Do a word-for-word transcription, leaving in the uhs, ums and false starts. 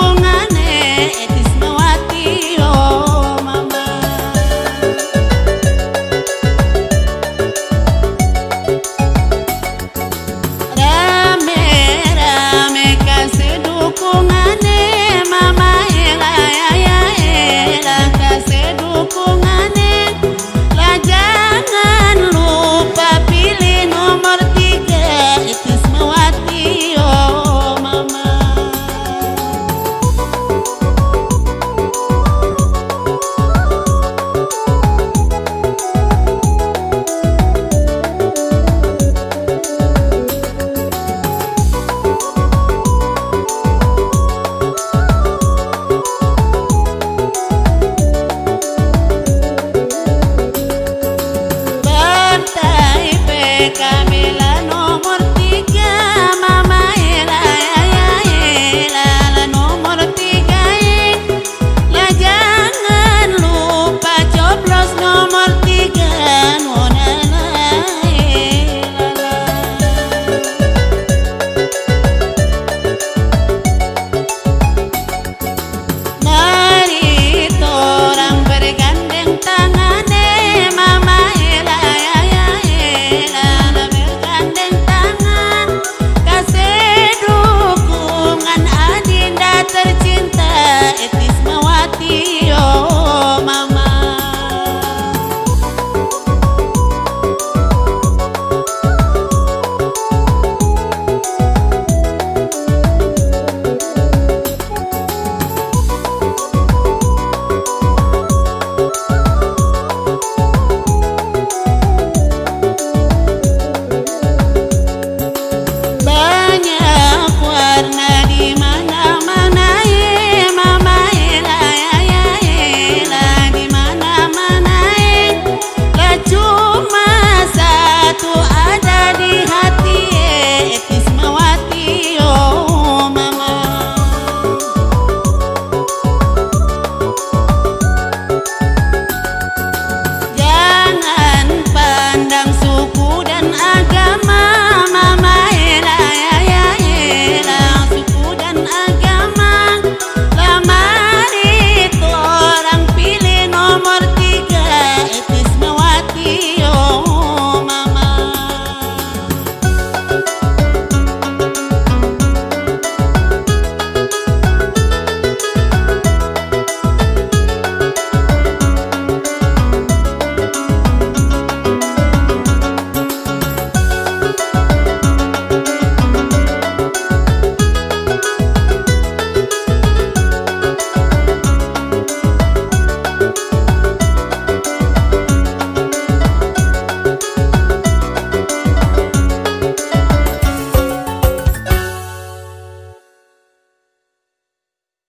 buông.